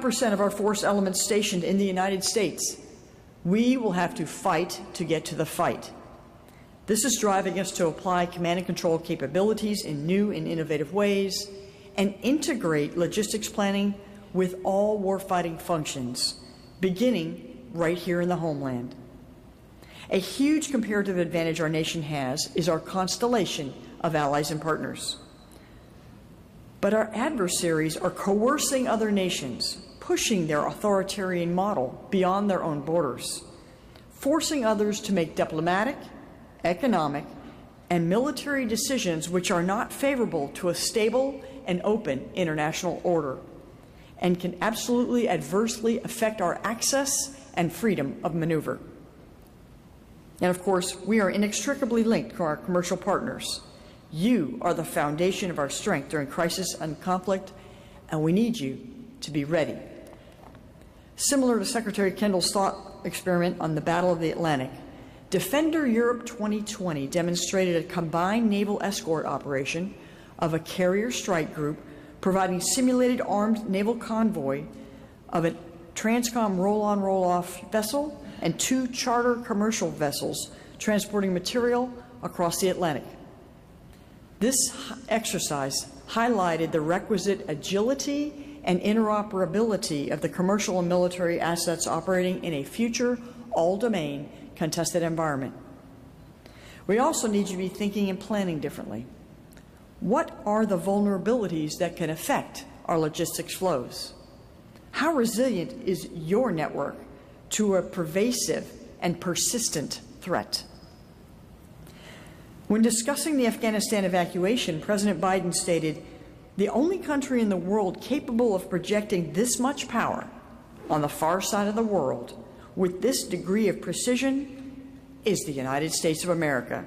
percent of our force elements stationed in the United States. We will have to fight to get to the fight. This is driving us to apply command and control capabilities in new and innovative ways and integrate logistics planning with all warfighting functions, beginning right here in the homeland. A huge comparative advantage our nation has is our constellation of allies and partners. But our adversaries are coercing other nations, pushing their authoritarian model beyond their own borders, forcing others to make diplomatic, economic, and military decisions which are not favorable to a stable and open international order, and can absolutely adversely affect our access and freedom of maneuver. And of course, we are inextricably linked to our commercial partners. You are the foundation of our strength during crisis and conflict, and we need you to be ready. Similar to Secretary Kendall's thought experiment on the Battle of the Atlantic, Defender Europe 2020 demonstrated a combined naval escort operation of a carrier strike group providing simulated armed naval convoy of a Transcom roll-on roll-off vessel and two charter commercial vessels transporting material across the Atlantic. This exercise highlighted the requisite agility and interoperability of the commercial and military assets operating in a future all-domain contested environment. We also need to be thinking and planning differently. What are the vulnerabilities that can affect our logistics flows? How resilient is your network to a pervasive and persistent threat? When discussing the Afghanistan evacuation, President Biden stated, "The only country in the world capable of projecting this much power on the far side of the world with this degree of precision is the United States of America."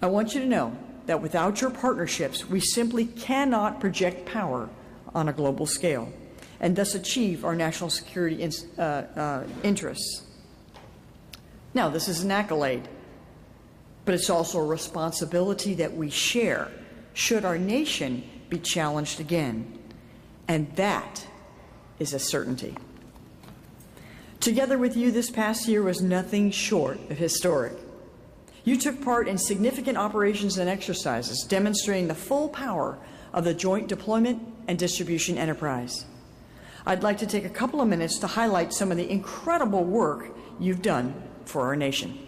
I want you to know that without your partnerships, we simply cannot project power on a global scale and thus achieve our national security interests. Now, this is an accolade, but it's also a responsibility that we share should our nation be challenged again. And that is a certainty. Together with you this past year was nothing short of historic. You took part in significant operations and exercises demonstrating the full power of the joint deployment and distribution enterprise. I'd like to take a couple of minutes to highlight some of the incredible work you've done for our nation.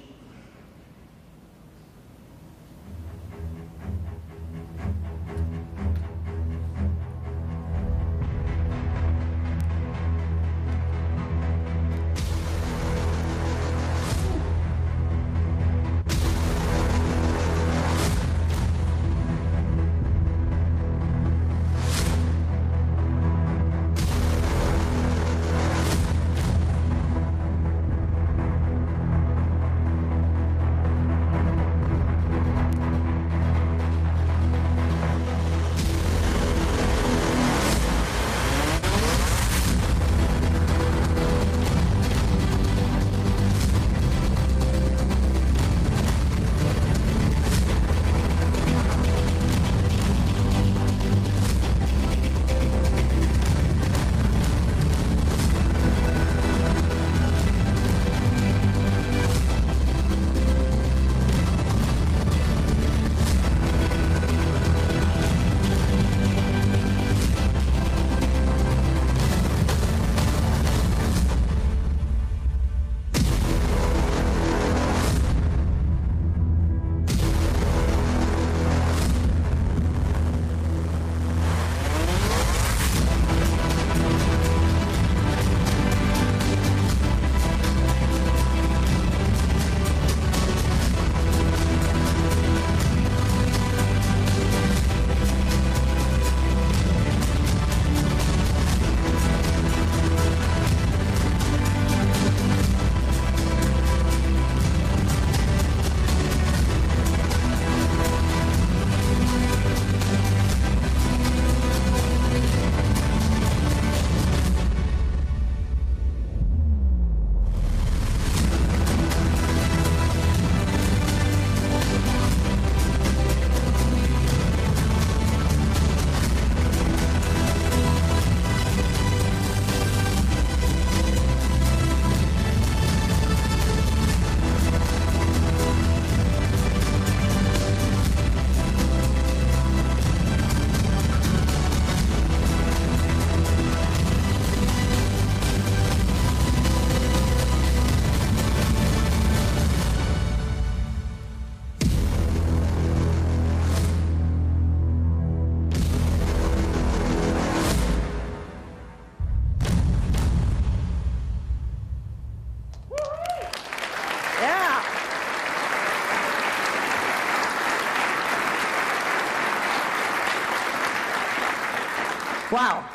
Wow.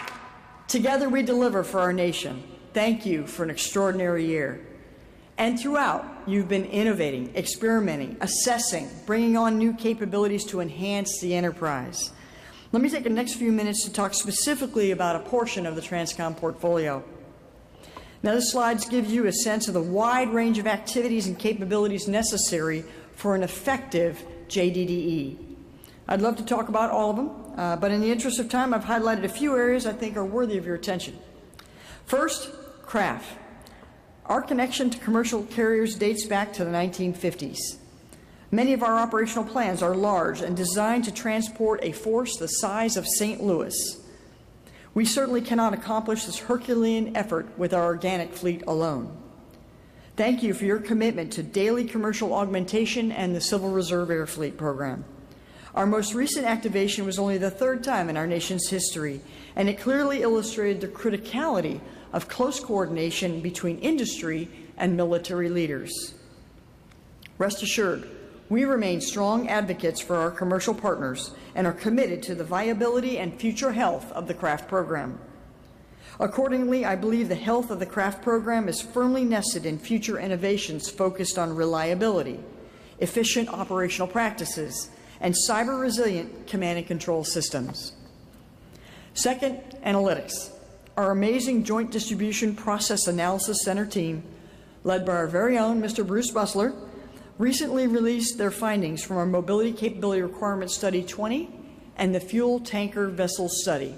Together we deliver for our nation. Thank you for an extraordinary year. And throughout, you've been innovating, experimenting, assessing, bringing on new capabilities to enhance the enterprise. Let me take the next few minutes to talk specifically about a portion of the Transcom portfolio. Now, this slide gives you a sense of the wide range of activities and capabilities necessary for an effective JDDE. I'd love to talk about all of them, but in the interest of time, I've highlighted a few areas I think are worthy of your attention. First, CRAFT. Our connection to commercial carriers dates back to the 1950s. Many of our operational plans are large and designed to transport a force the size of St. Louis. We certainly cannot accomplish this Herculean effort with our organic fleet alone. Thank you for your commitment to daily commercial augmentation and the Civil Reserve Air Fleet program. Our most recent activation was only the third time in our nation's history, and it clearly illustrated the criticality of close coordination between industry and military leaders. Rest assured, we remain strong advocates for our commercial partners and are committed to the viability and future health of the CRAFT program. Accordingly, I believe the health of the CRAFT program is firmly nested in future innovations focused on reliability, efficient operational practices, and cyber-resilient command and control systems. Second, analytics. Our amazing Joint Distribution Process Analysis Center team, led by our very own Mr. Bruce Busler, recently released their findings from our Mobility Capability Requirements Study 20 and the Fuel Tanker Vessel Study.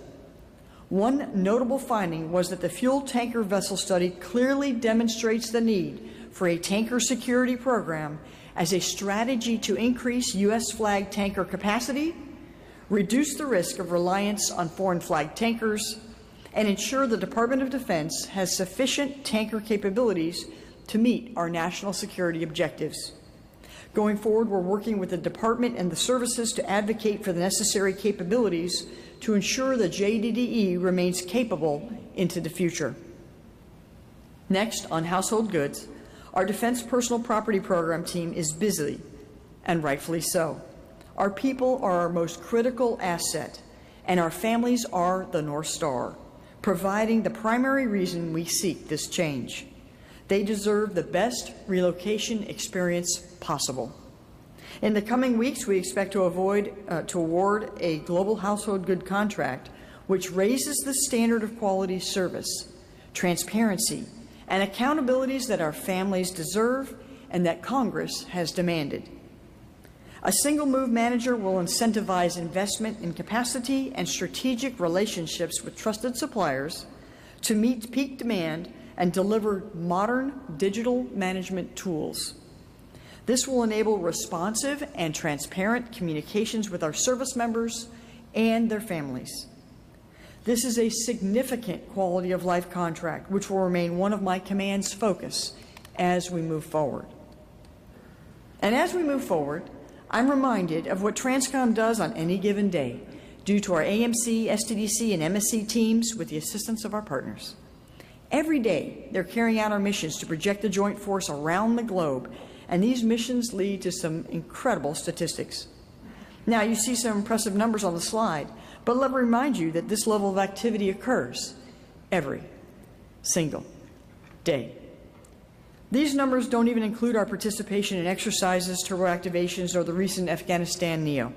One notable finding was that the Fuel Tanker Vessel Study clearly demonstrates the need for a tanker security program as a strategy to increase U.S. flag tanker capacity, reduce the risk of reliance on foreign flag tankers, and ensure the Department of Defense has sufficient tanker capabilities to meet our national security objectives. Going forward, we're working with the Department and the services to advocate for the necessary capabilities to ensure the JDDE remains capable into the future. Next, on household goods, our Defense Personal Property Program team is busy, and rightfully so. Our people are our most critical asset, and our families are the North Star, providing the primary reason we seek this change. They deserve the best relocation experience possible. In the coming weeks, we expect to award a global household good contract, which raises the standard of quality service, transparency, and accountabilities that our families deserve and that Congress has demanded. A single move manager will incentivize investment in capacity and strategic relationships with trusted suppliers to meet peak demand and deliver modern digital management tools. This will enable responsive and transparent communications with our service members and their families. This is a significant quality of life contract, which will remain one of my command's focus as we move forward. And as we move forward, I'm reminded of what Transcom does on any given day due to our AMC, STDC, and MSC teams with the assistance of our partners. Every day, they're carrying out our missions to project the joint force around the globe, and these missions lead to some incredible statistics. Now, you see some impressive numbers on the slide, but let me remind you that this level of activity occurs every single day. These numbers don't even include our participation in exercises, turbo activations, or the recent Afghanistan NEO.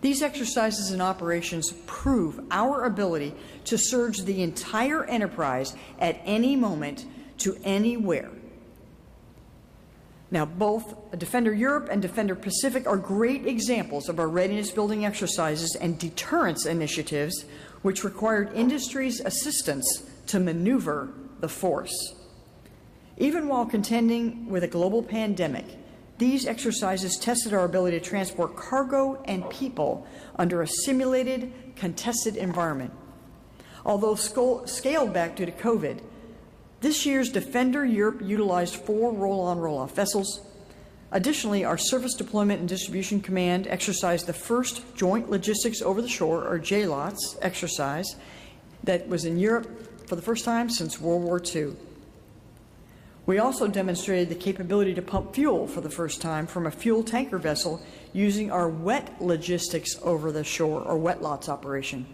These exercises and operations prove our ability to surge the entire enterprise at any moment to anywhere. Now, both Defender Europe and Defender Pacific are great examples of our readiness-building exercises and deterrence initiatives, which required industry's assistance to maneuver the force. Even while contending with a global pandemic, these exercises tested our ability to transport cargo and people under a simulated, contested environment. Although scaled back due to COVID, this year's Defender Europe utilized 4 roll-on, roll-off vessels. Additionally, our Surface Deployment and Distribution Command exercised the first Joint Logistics Over the Shore, or JLOTS, exercise that was in Europe for the first time since World War II. We also demonstrated the capability to pump fuel for the first time from a fuel tanker vessel using our wet logistics over the shore, or WetLOTS operation.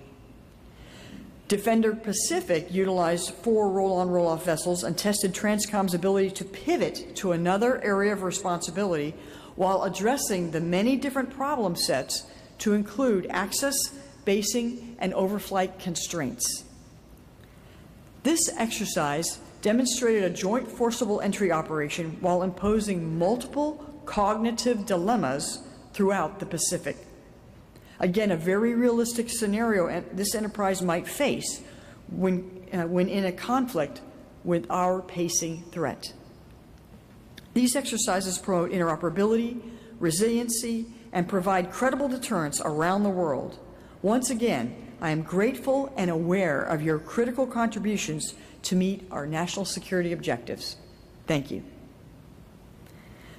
Defender Pacific utilized 4 roll-on, roll-off vessels and tested Transcom's ability to pivot to another area of responsibility while addressing the many different problem sets to include access, basing, and overflight constraints. This exercise demonstrated a joint forcible entry operation while imposing multiple cognitive dilemmas throughout the Pacific. Again, a very realistic scenario this enterprise might face when in a conflict with our pacing threat. These exercises promote interoperability, resiliency, and provide credible deterrence around the world. Once again, I am grateful and aware of your critical contributions to meet our national security objectives. Thank you.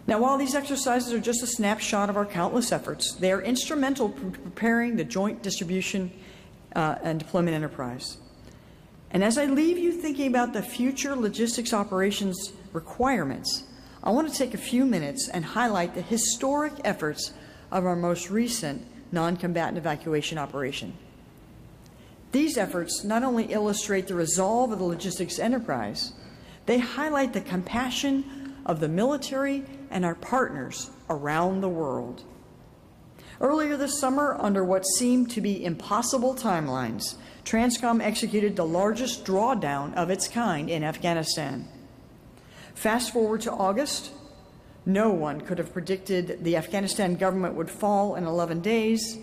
Now, while these exercises are just a snapshot of our countless efforts, they are instrumental in preparing the joint distribution and deployment enterprise. And as I leave you thinking about the future logistics operations requirements, I want to take a few minutes and highlight the historic efforts of our most recent non-combatant evacuation operation. These efforts not only illustrate the resolve of the logistics enterprise, they highlight the compassion of the military and our partners around the world. Earlier this summer, under what seemed to be impossible timelines, Transcom executed the largest drawdown of its kind in Afghanistan. Fast forward to August, no one could have predicted the Afghanistan government would fall in 11 days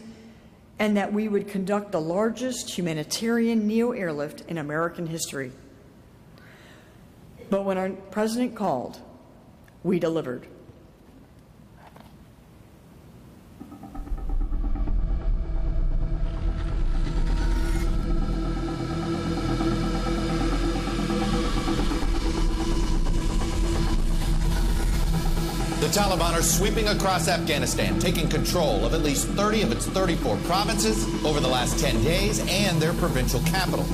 and that we would conduct the largest humanitarian NEO airlift in American history. But when our president called, we delivered. The Taliban are sweeping across Afghanistan, taking control of at least 30 of its 34 provinces over the last 10 days and their provincial capital.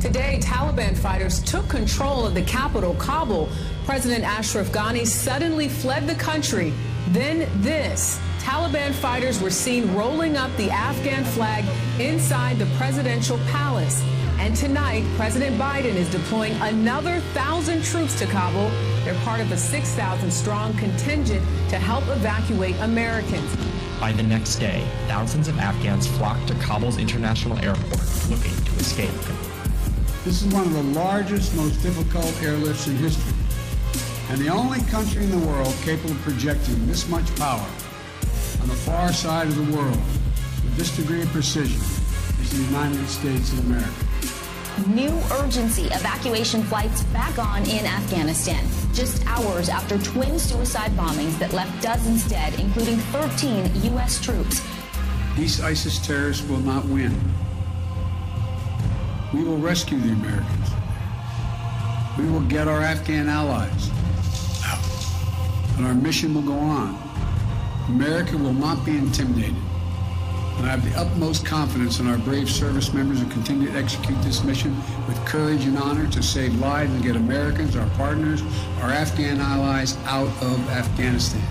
Today, Taliban fighters took control of the capital, Kabul. President Ashraf Ghani suddenly fled the country. Then this. Taliban fighters were seen rolling up the Afghan flag inside the presidential palace. And tonight, President Biden is deploying another 1,000 troops to Kabul. They're part of a 6,000-strong contingent to help evacuate Americans. By the next day, thousands of Afghans flocked to Kabul's international airport looking to escape. This is one of the largest, most difficult airlifts in history, and the only country in the world capable of projecting this much power on the far side of the world with this degree of precision is the United States of America. New urgency evacuation flights back on in Afghanistan, just hours after twin suicide bombings that left dozens dead, including 13 U.S. troops. These ISIS terrorists will not win. We will rescue the Americans. We will get our Afghan allies out, and our mission will go on. America will not be intimidated. And I have the utmost confidence in our brave service members who continue to execute this mission with courage and honor to save lives and get Americans, our partners, our Afghan allies out of Afghanistan.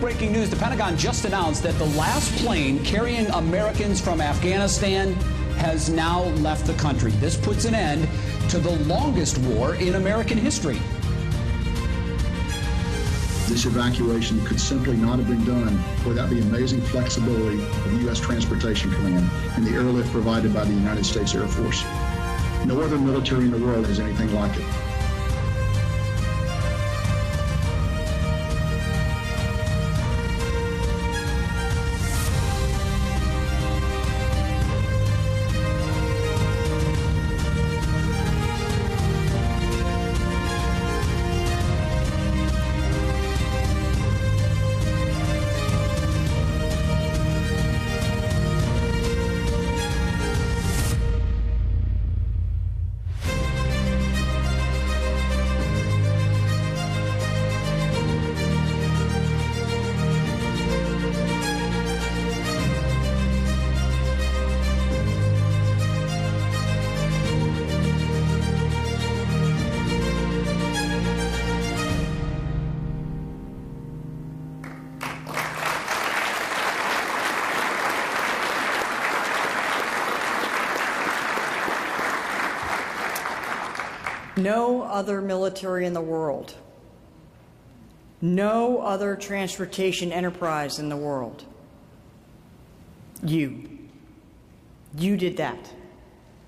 Breaking news, the Pentagon just announced that the last plane carrying Americans from Afghanistan has now left the country. This puts an end to the longest war in American history. This evacuation could simply not have been done without the amazing flexibility of the U.S. Transportation Command and the airlift provided by the United States Air Force. No other military in the world has anything like it. No other military in the world, no other transportation enterprise in the world. You did that.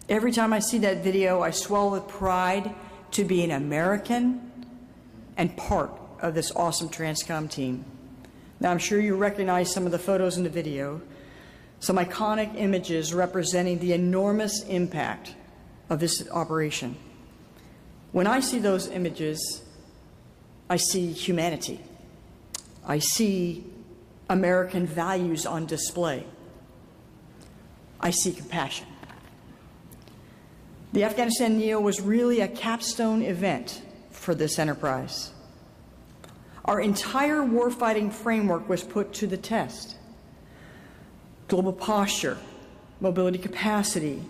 Every time I see that video, I swell with pride to be an American and part of this awesome Transcom team. Now, I'm sure you recognize some of the photos in the video, some iconic images representing the enormous impact of this operation. When I see those images, I see humanity. I see American values on display. I see compassion. The Afghanistan NEO was really a capstone event for this enterprise. Our entire warfighting framework was put to the test. Global posture, mobility capacity,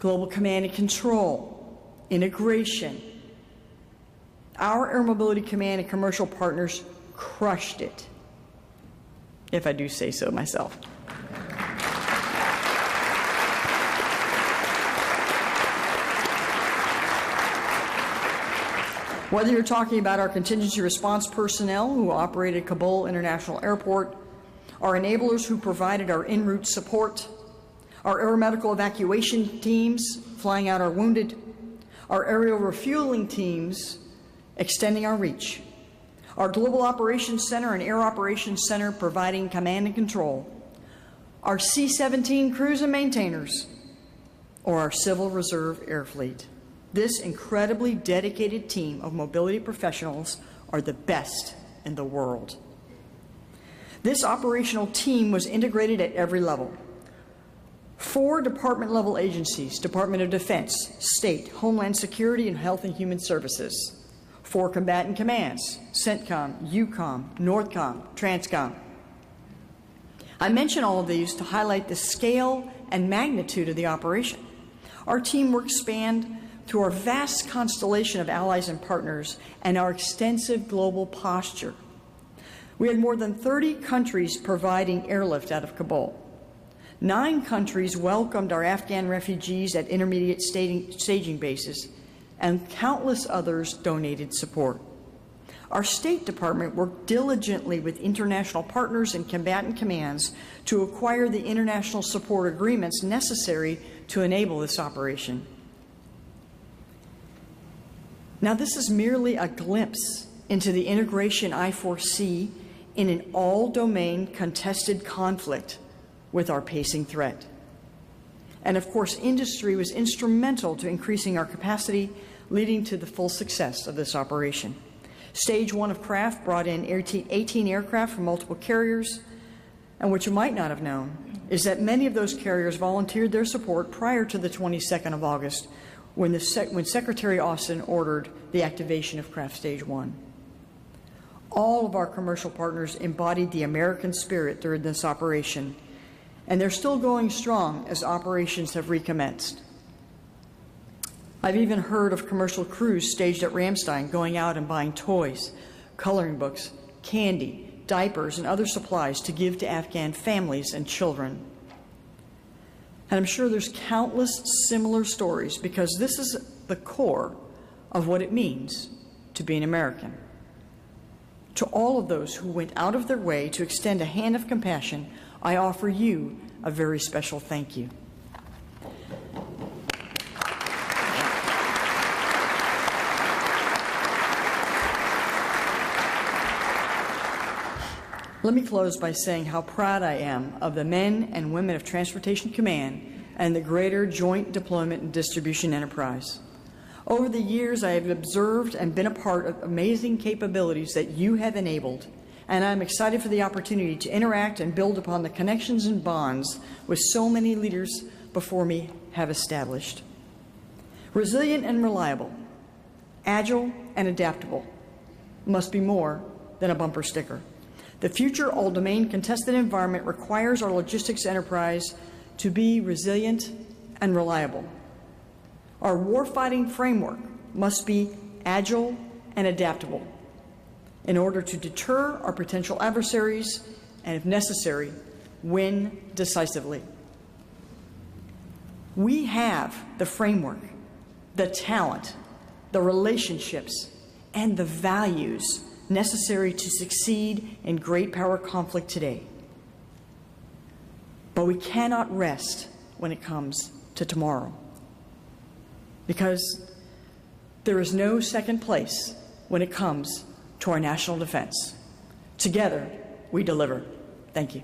global command and control, integration. Our Air Mobility Command and commercial partners crushed it, if I do say so myself. Whether you're talking about our contingency response personnel who operated Kabul International Airport, our enablers who provided our en route support, our aeromedical evacuation teams flying out our wounded, our aerial refueling teams extending our reach, our Global Operations Center and Air Operations Center providing command and control, our C-17 crews and maintainers, or our Civil Reserve Air Fleet. This incredibly dedicated team of mobility professionals are the best in the world. This operational team was integrated at every level. 4 department-level agencies, Department of Defense, State, Homeland Security, and Health and Human Services. 4 combatant commands, CENTCOM, EUCOM, NORTHCOM, Transcom. I mention all of these to highlight the scale and magnitude of the operation. Our teamwork spanned through our vast constellation of allies and partners and our extensive global posture. We had more than 30 countries providing airlift out of Kabul. 9 countries welcomed our Afghan refugees at intermediate staging bases, and countless others donated support. Our State Department worked diligently with international partners and combatant commands to acquire the international support agreements necessary to enable this operation. Now, this is merely a glimpse into the integration I foresee in an all-domain contested conflict with our pacing threat. And of course, industry was instrumental to increasing our capacity, leading to the full success of this operation. Stage 1 of CRAFT brought in 18 aircraft from multiple carriers, and what you might not have known is that many of those carriers volunteered their support prior to the 22nd of August, when Secretary Austin ordered the activation of CRAFT Stage 1. All of our commercial partners embodied the American spirit during this operation, and they're still going strong as operations have recommenced. I've even heard of commercial crews staged at Ramstein going out and buying toys, coloring books, candy, diapers, and other supplies to give to Afghan families and children. And I'm sure there's countless similar stories, because this is the core of what it means to be an American. To all of those who went out of their way to extend a hand of compassion, I offer you a very special thank you. Let me close by saying how proud I am of the men and women of Transportation Command and the greater Joint Deployment and Distribution enterprise. Over the years, I have observed and been a part of amazing capabilities that you have enabled, and I'm excited for the opportunity to interact and build upon the connections and bonds with so many leaders before me have established. Resilient and reliable, agile and adaptable must be more than a bumper sticker. The future all-domain contested environment requires our logistics enterprise to be resilient and reliable. Our warfighting framework must be agile and adaptable in order to deter our potential adversaries and, if necessary, win decisively. We have the framework, the talent, the relationships, and the values necessary to succeed in great power conflict today. But we cannot rest when it comes to tomorrow, because there is no second place when it comes to our national defense. Together, we deliver. Thank you.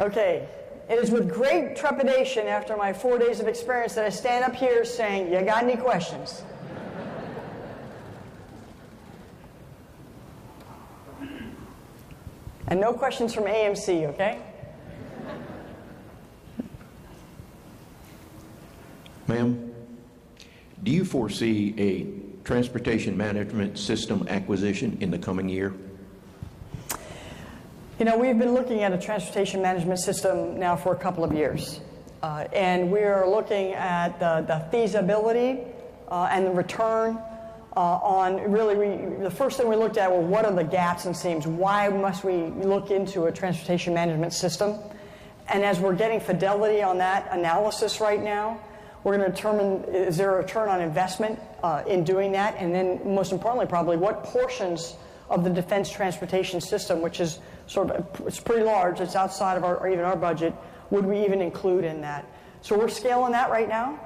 Okay, it is with great trepidation after my 4 days of experience that I stand up here saying, "You got any questions?" And no questions from AMC, okay? Ma'am, do you foresee a transportation management system acquisition in the coming year? You know, we've been looking at a transportation management system now for a couple of years. And we are looking at the feasibility and the return on really, the first thing we looked at were what are the gaps and seams? Why must we look into a transportation management system? And as we're getting fidelity on that analysis right now, we're going to determine is there a return on investment in doing that? And then most importantly, probably what portions of the defense transportation system, which is sort of, it's pretty large, it's outside of our, even our budget, would we even include in that? So we're scaling that right now.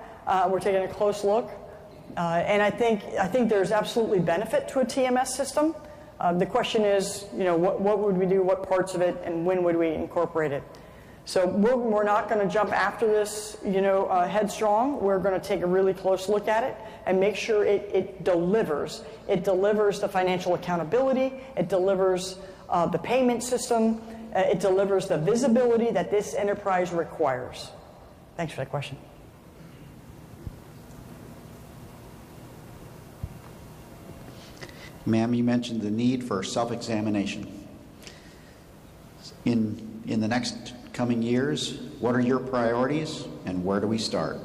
We're taking a close look. And I think there's absolutely benefit to a TMS system. The question is, you know, what would we do, what parts of it, and when would we incorporate it? So we're not going to jump after this, you know, headstrong. We're going to take a really close look at it and make sure it delivers. It delivers the financial accountability. It delivers the payment system. It delivers the visibility that this enterprise requires. Thanks for that question. Ma'am, you mentioned the need for self-examination. In the next coming years, what are your priorities and where do we start?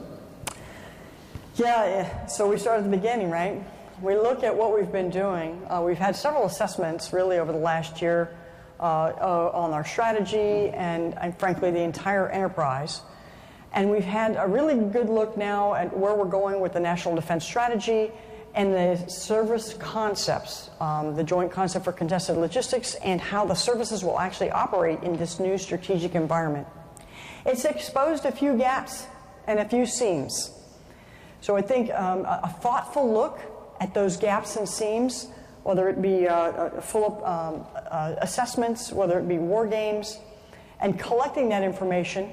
Yeah, so we start at the beginning, right? We look at what we've been doing. We've had several assessments really over the last year on our strategy and frankly the entire enterprise. And we've had a really good look now at where we're going with the national defense strategy and the service concepts, the joint concept for contested logistics, and how the services will actually operate in this new strategic environment. It's exposed a few gaps and a few seams. So I think a thoughtful look at those gaps and seams, whether it be full assessments, whether it be war games, and collecting that information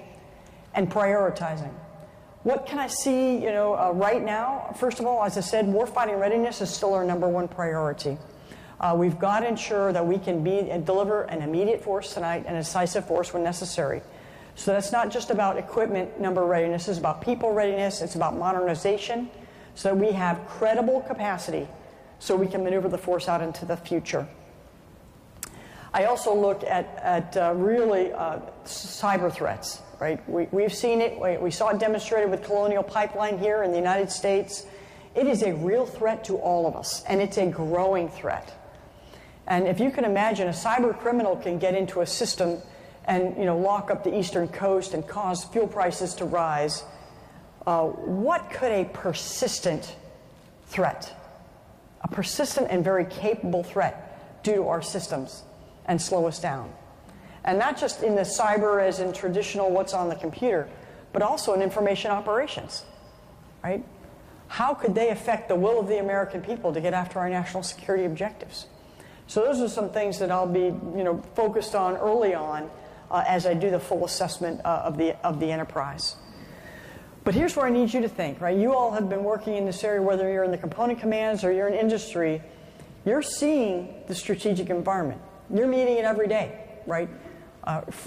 and prioritizing. What can I see, you know, right now? First of all, as I said, warfighting readiness is still our #1 priority. We've got to ensure that we can be and deliver an immediate force tonight and a decisive force when necessary. So that's not just about equipment number readiness, it's about people readiness, it's about modernization, so that we have credible capacity so we can maneuver the force out into the future. I also look at cyber threats. Right? We've seen it. We saw it demonstrated with Colonial Pipeline here in the United States. It is a real threat to all of us, and it's a growing threat. And if you can imagine, a cyber criminal can get into a system and, you know, lock up the eastern coast and cause fuel prices to rise. What could a persistent threat, a persistent and very capable threat, do to our systems and slow us down? And not just in the cyber as in traditional what's on the computer, but also in information operations, right? How could they affect the will of the American people to get after our national security objectives? So those are some things that I'll be, you know, focused on early on as I do the full assessment of the enterprise. But here's where I need you to think, right? You all have been working in this area, whether you're in the component commands or you're in industry, you're seeing the strategic environment. You're meeting it every day, right?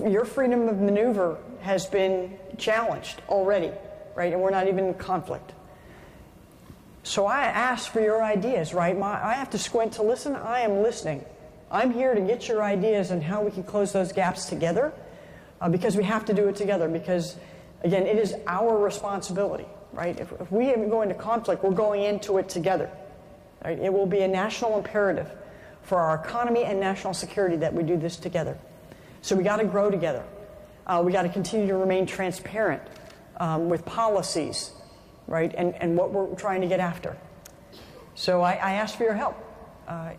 Your freedom of maneuver has been challenged already, right? And we're not even in conflict. So I ask for your ideas, right? I have to squint to listen. I am listening. I'm here to get your ideas on how we can close those gaps together, because we have to do it together, because, again, it is our responsibility, right? If we even go into conflict, we're going into it together. Right? It will be a national imperative for our economy and national security that we do this together. So we got to grow together. We got to continue to remain transparent with policies, right, and what we're trying to get after. So I ask for your help.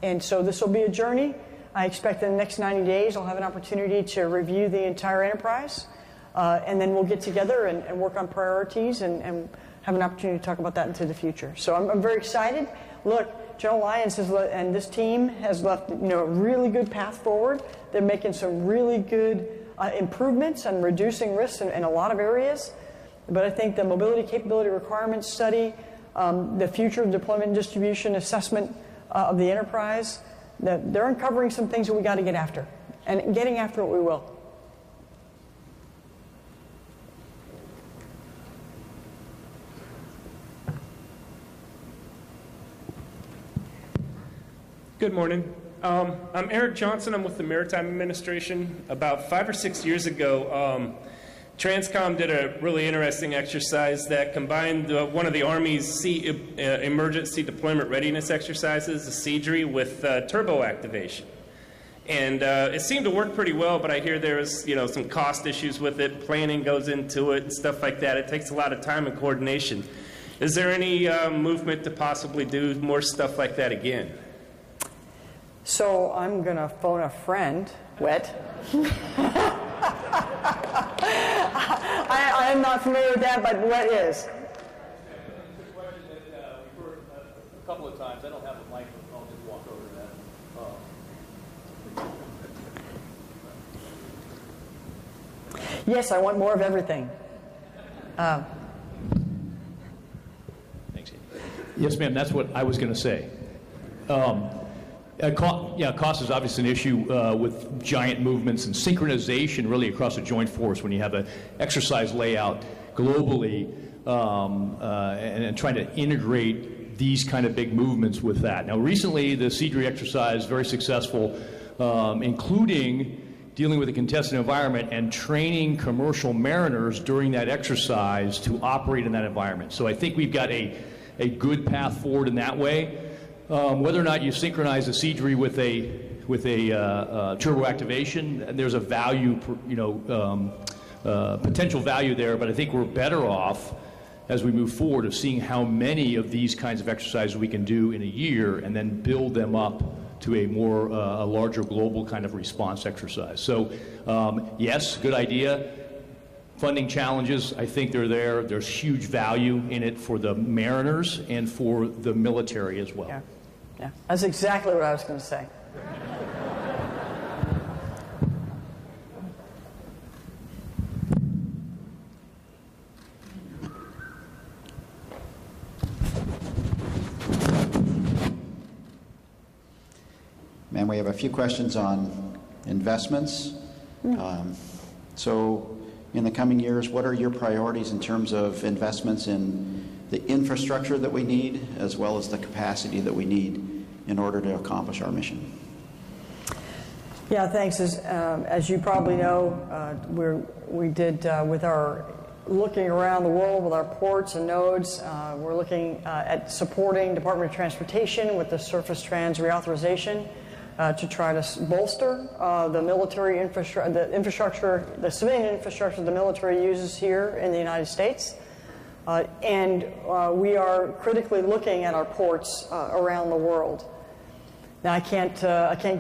And so this will be a journey. I expect in the next 90 days I'll have an opportunity to review the entire enterprise, and then we'll get together and work on priorities and have an opportunity to talk about that into the future. So I'm very excited. Look, General Lyons and this team has left a really good path forward. They're making some really good improvements and reducing risks in a lot of areas. But I think the Mobility Capability Requirements Study, the future of deployment and distribution assessment of the enterprise, they're uncovering some things that we got to get after. And getting after it, we will. Good morning. I'm Eric Johnson. I'm with the Maritime Administration. About 5 or 6 years ago, Transcom did a really interesting exercise that combined one of the Army's sea emergency deployment readiness exercises, the SEDRI, with turbo activation. And it seemed to work pretty well, but I hear there was some cost issues with it. Planning goes into it and stuff like that. It takes a lot of time and coordination. Is there any movement to possibly do more stuff like that again? So I'm going to phone a friend, Wet. I am not familiar with that, but Wet is. It's a question that we've heard a couple of times. I don't have a microphone. Just walk over to that. Yes, I want more of everything. Thanks. Yes, ma'am. That's what I was going to say. Cost is obviously an issue with giant movements and synchronization really across a joint force when you have an exercise layout globally and trying to integrate these kind of big movements with that. Now recently the CDRI exercise, very successful, including dealing with a contested environment and training commercial mariners during that exercise to operate in that environment. So I think we've got a good path forward in that way. Whether or not you synchronize a SEDRI with a turbo activation, there's a value, potential value there. But I think we're better off as we move forward of seeing how many of these kinds of exercises we can do in a year, and then build them up to a more a larger global kind of response exercise. So, yes, good idea. Funding challenges, I think they're there. There's huge value in it for the mariners and for the military as well. Yeah. Yeah, that's exactly what I was going to say. Ma'am, we have a few questions on investments. Yeah. So in the coming years, what are your priorities in terms of investments in the infrastructure that we need, as well as the capacity that we need in order to accomplish our mission? Yeah, thanks. As you probably know, we did with our looking around the world with our ports and nodes, we're looking at supporting Department of Transportation with the surface trans reauthorization to try to bolster the military infrastructure, the civilian infrastructure the military uses here in the United States. And we are critically looking at our ports around the world. Now, I can't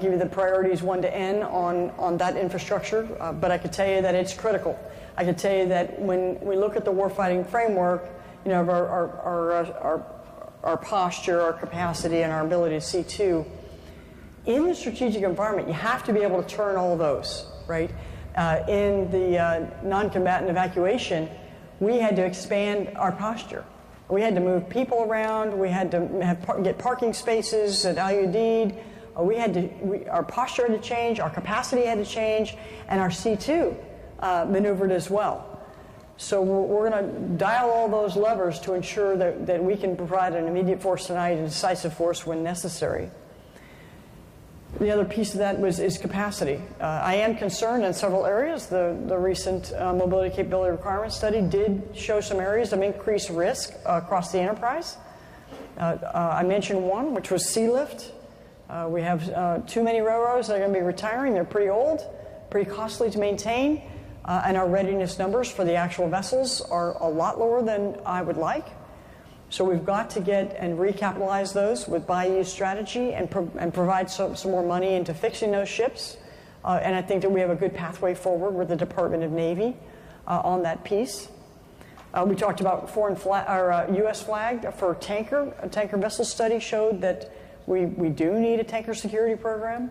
give you the priorities 1 to N on that infrastructure, but I could tell you that it's critical. I could tell you that when we look at the warfighting framework, of our posture, our capacity, and our ability to see to, in the strategic environment, you have to be able to turn all those, right? In the non-combatant evacuation, we had to expand our posture. We had to move people around. We had to get parking spaces at IUD. Our posture had to change. Our capacity had to change. And our C2 maneuvered as well. So we're going to dial all those levers to ensure that we can provide an immediate force tonight and decisive force when necessary. The other piece of that is capacity. I am concerned in several areas. The recent Mobility Capability Requirements Study did show some areas of increased risk across the enterprise. I mentioned one, which was sea lift. We have too many railroads that are going to be retiring. They're pretty old, pretty costly to maintain, and our readiness numbers for the actual vessels are a lot lower than I would like. So we've got to get and recapitalize those with buy-use strategy and provide some more money into fixing those ships. And I think that we have a good pathway forward with the Department of Navy on that piece. We talked about foreign flag, or U.S. flag for tanker. A tanker vessel study showed that we do need a tanker security program.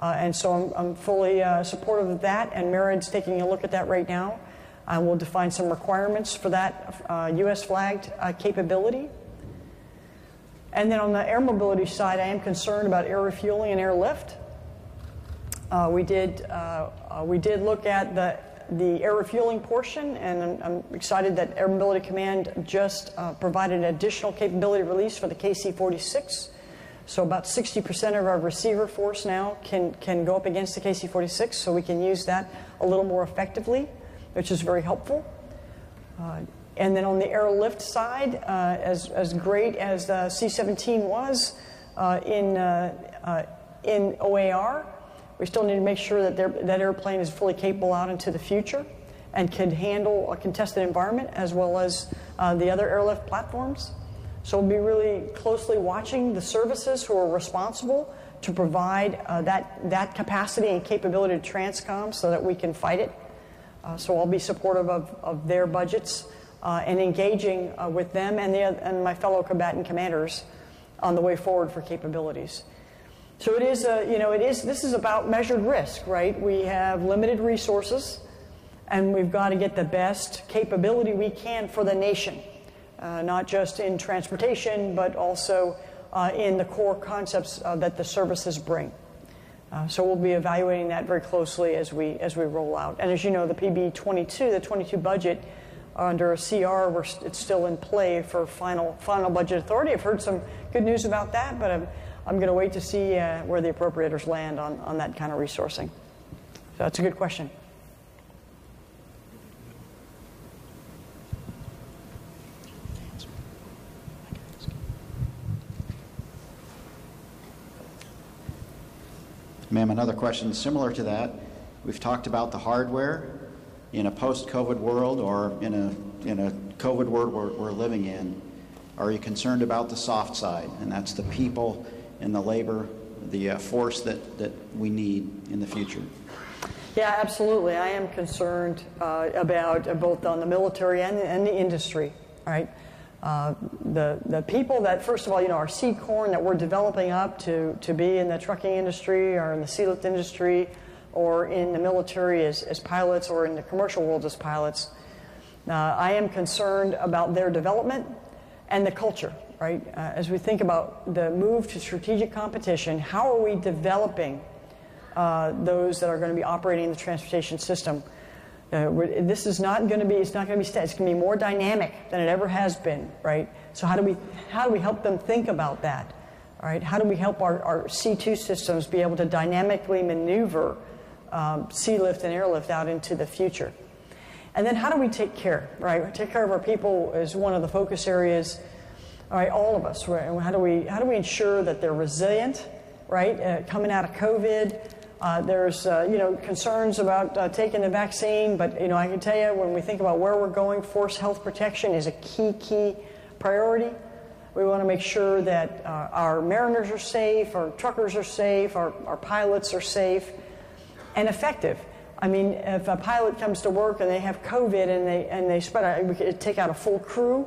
And so I'm fully supportive of that, and MARAD's taking a look at that right now. We'll define some requirements for that U.S. flagged capability. And then on the air mobility side, I am concerned about air refueling and airlift. We did look at the air refueling portion, and I'm excited that Air Mobility Command just provided an additional capability release for the KC-46. So about 60% of our receiver force now can go up against the KC-46, so we can use that a little more effectively, which is very helpful. And then on the airlift side, as great as the C-17 was in OAR, we still need to make sure that that airplane is fully capable out into the future and can handle a contested environment as well as the other airlift platforms. So we'll be really closely watching the services who are responsible to provide that capacity and capability to Transcom so that we can fight it. So I'll be supportive of their budgets and engaging with them and my fellow combatant commanders on the way forward for capabilities. So it is, this is about measured risk, right? We have limited resources, and we've got to get the best capability we can for the nation, not just in transportation, but also in the core concepts that the services bring. So we'll be evaluating that very closely as we roll out. And as you know, the PB22, the 22 budget under a CR, it's still in play for final budget authority. I've heard some good news about that, but I'm going to wait to see where the appropriators land on that kind of resourcing. So that's a good question. Ma'am, another question similar to that. We've talked about the hardware in a post-COVID world, or in a COVID world we're living in. Are you concerned about the soft side? And that's the people and the labor, the force that we need in the future. Yeah, absolutely. I am concerned about both on the military and the industry, right? The people that, first of all, our seed corn that we're developing up to be in the trucking industry or in the sea lift industry or in the military as pilots or in the commercial world as pilots, I am concerned about their development and the culture, right? As we think about the move to strategic competition, how are we developing those that are going to be operating in the transportation system? This is not going to be, it's not going to be static, it's going to be more dynamic than it ever has been, right? So how do we help them think about that, all right? How do we help our C2 systems be able to dynamically maneuver sea lift and airlift out into the future? And then how do we take care, right? Take care of our people is one of the focus areas, all right, all of us, right? How do we ensure that they're resilient, right? Coming out of COVID, there's concerns about taking the vaccine, but I can tell you when we think about where we're going, force health protection is a key priority. We want to make sure that our mariners are safe, our truckers are safe, our pilots are safe and effective. I mean, if a pilot comes to work and they have COVID and they spread out, we could take out a full crew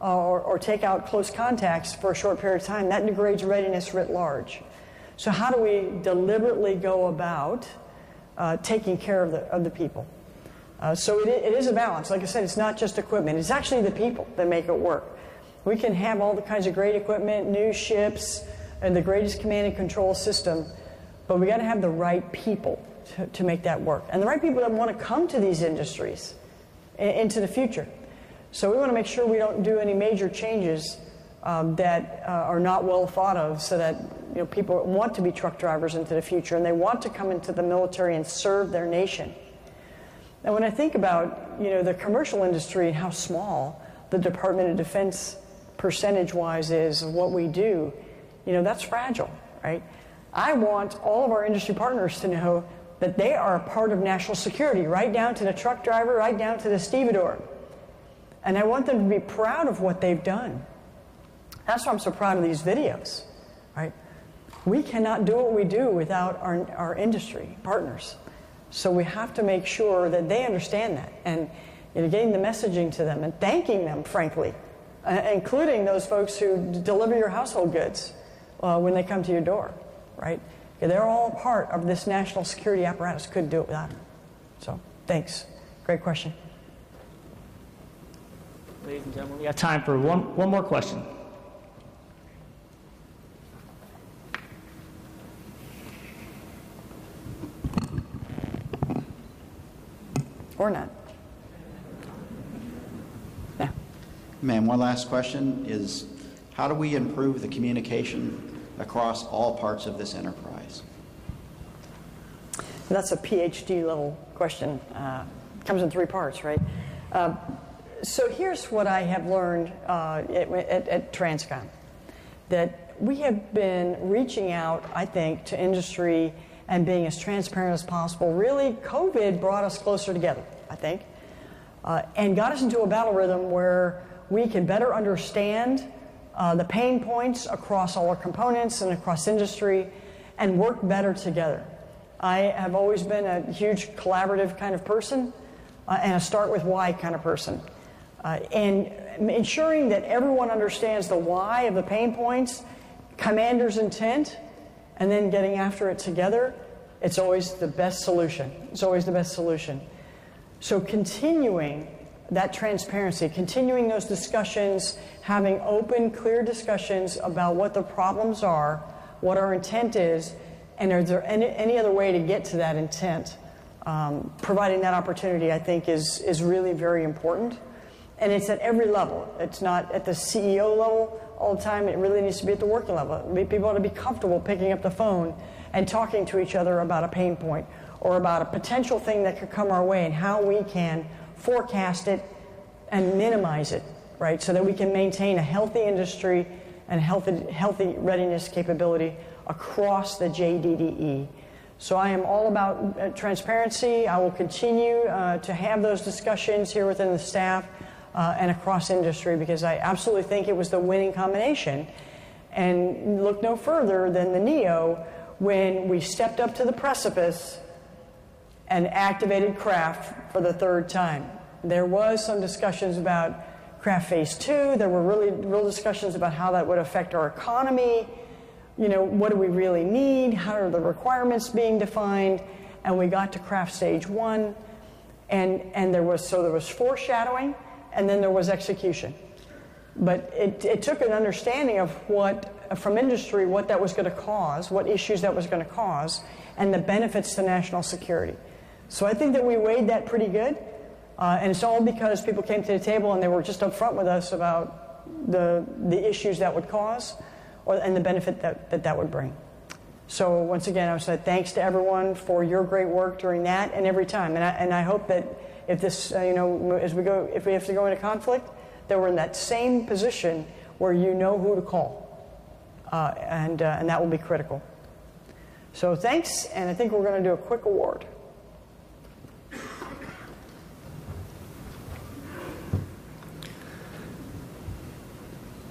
or take out close contacts for a short period of time, that degrades readiness writ large. So how do we deliberately go about taking care of the people? So it is a balance. Like I said, it's not just equipment. It's actually the people that make it work. We can have all the kinds of great equipment, new ships, and the greatest command and control system, but we got to have the right people to make that work. And the right people that want to come to these industries into the future. So we want to make sure we don't do any major changes that are not well thought of, so that people want to be truck drivers into the future, and they want to come into the military and serve their nation. And when I think about the commercial industry and how small the Department of Defense percentage-wise is of what we do, you know, that's fragile, right? I want all of our industry partners to know that they are a part of national security, right down to the truck driver, right down to the stevedore. And I want them to be proud of what they've done. That's why I'm so proud of these videos, right? We cannot do what we do without our industry partners. So we have to make sure that they understand that, and you know, getting the messaging to them and thanking them, frankly, including those folks who deliver your household goods when they come to your door, right? They're all part of this national security apparatus. Couldn't do it without them. So thanks. Great question. Ladies and gentlemen, we have time for one more question. Or not. No. Ma'am, one last question is, how do we improve the communication across all parts of this enterprise? That's a PhD level question. Comes in three parts, right? So here's what I have learned at Transcom, that we have been reaching out, I think, to industry and being as transparent as possible. Really, COVID brought us closer together, I think, and got us into a battle rhythm where we can better understand the pain points across all our components and across industry and work better together. I have always been a huge collaborative kind of person and a start with why kind of person. And ensuring that everyone understands the why of the pain points, commander's intent, and then getting after it together, it's always the best solution. It's always the best solution. So continuing that transparency, continuing those discussions, having open, clear discussions about what the problems are, what our intent is, and is there any other way to get to that intent, providing that opportunity, I think, is really very important. And it's at every level. It's not at the CEO level all the time. It really needs to be at the working level. People ought to be comfortable picking up the phone and talking to each other about a pain point or about a potential thing that could come our way and how we can forecast it and minimize it, right, so that we can maintain a healthy industry and healthy readiness capability across the JDDE. So I am all about transparency. I will continue to have those discussions here within the staff and across industry, because I absolutely think it was the winning combination. And look no further than the NEO, when we stepped up to the precipice and activated CRAFT for the third time. There was some discussions about CRAFT Phase 2. There were really real discussions about how that would affect our economy. You know, what do we really need? How are the requirements being defined? And we got to CRAFT Stage 1, and there was foreshadowing, and then there was execution. But it took an understanding of what, from industry, what that was going to cause, what issues that was going to cause, and the benefits to national security. So I think that we weighed that pretty good, and it's all because people came to the table and they were just upfront with us about the issues that would cause and the benefit that would bring. So once again, I would say thanks to everyone for your great work during that and every time. And I hope that if this, you know, as we go, if we have to go into conflict, that we're in that same position where you know who to call. And that will be critical. So thanks, and I think we're going to do a quick award.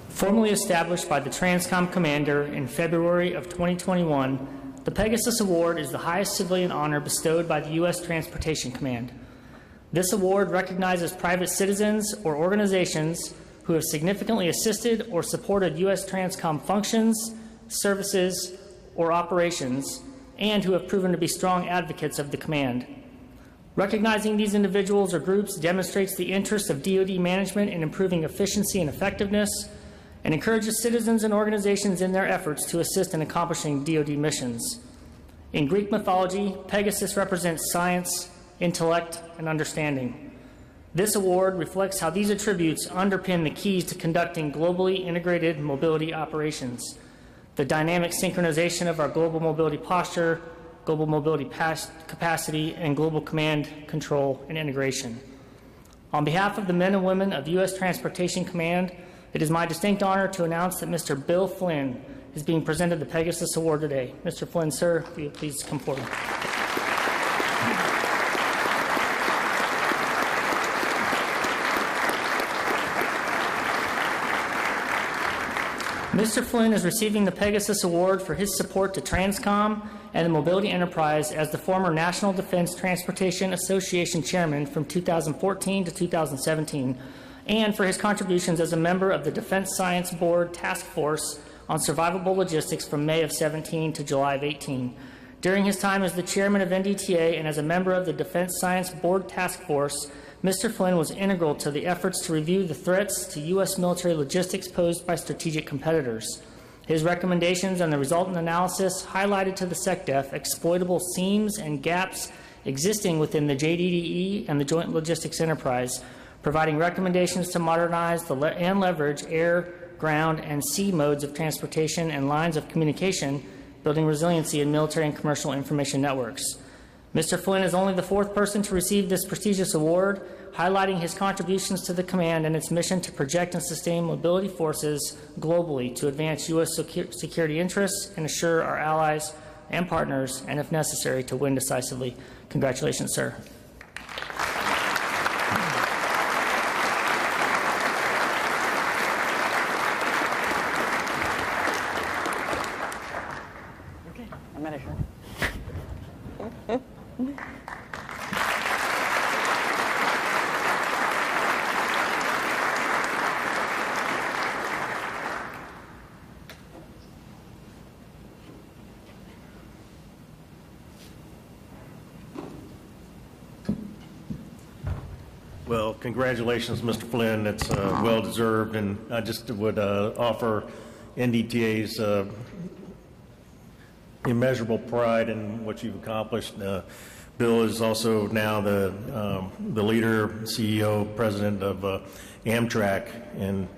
Formally established by the Transcom Commander in February of 2021, the Pegasus Award is the highest civilian honor bestowed by the U.S. Transportation Command. This award recognizes private citizens or organizations who have significantly assisted or supported U.S. Transcom functions, services, or operations, and who have proven to be strong advocates of the command. Recognizing these individuals or groups demonstrates the interest of DoD management in improving efficiency and effectiveness, and encourages citizens and organizations in their efforts to assist in accomplishing DoD missions. In Greek mythology, Pegasus represents science, intellect, and understanding. This award reflects how these attributes underpin the keys to conducting globally integrated mobility operations, the dynamic synchronization of our global mobility posture, global mobility capacity, and global command, control, and integration. On behalf of the men and women of U.S. Transportation Command, It is my distinct honor to announce that Mr. Bill Flynn is being presented the Pegasus Award today. Mr. Flynn, sir, will you please come forward? Mr. Flynn is receiving the Pegasus Award for his support to Transcom and the Mobility Enterprise as the former National Defense Transportation Association Chairman from 2014 to 2017, and for his contributions as a member of the Defense Science Board Task Force on Survivable Logistics from May of 17 to July of 18. During his time as the Chairman of NDTA and as a member of the Defense Science Board Task Force, Mr. Flynn was integral to the efforts to review the threats to U.S. military logistics posed by strategic competitors. His recommendations and the resultant analysis highlighted to the SecDef exploitable seams and gaps existing within the JDDE and the Joint Logistics Enterprise, providing recommendations to modernize and leverage air, ground, and sea modes of transportation and lines of communication, building resiliency in military and commercial information networks. Mr. Flynn is only the fourth person to receive this prestigious award, highlighting his contributions to the command and its mission to project and sustain mobility forces globally to advance U.S. security interests and assure our allies and partners, and if necessary, to win decisively. Congratulations, sir. Well, congratulations, Mr. Flynn. It's well-deserved, and I just would offer NDTA's immeasurable pride in what you've accomplished. Bill is also now the leader, CEO, president of Amtrak, and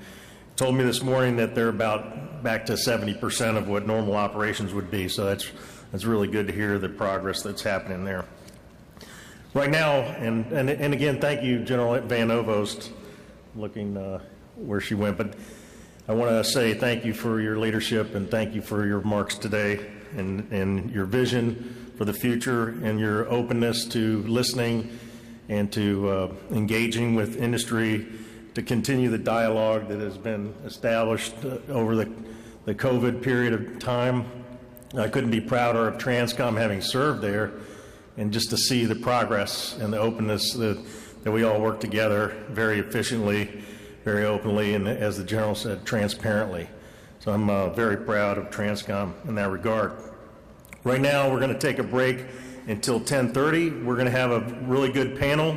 told me this morning that they're about back to 70% of what normal operations would be, so that's really good to hear the progress that's happening there. Right now, and again, thank you, General Van Ovost, looking where she went, but I want to say thank you for your leadership and thank you for your remarks today and your vision for the future and your openness to listening and to engaging with industry to continue the dialogue that has been established over the COVID period of time. I couldn't be prouder of Transcom having served there, and just to see the progress and the openness that we all work together very efficiently, very openly, and as the General said, transparently. So I'm very proud of Transcom in that regard. Right now, we're going to take a break until 10:30. We're going to have a really good panel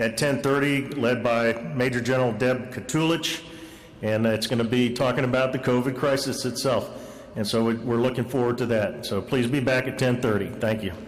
at 10:30 led by Major General Deb Katulich, and it's going to be talking about the COVID crisis itself. And so we're looking forward to that. So please be back at 10:30. Thank you.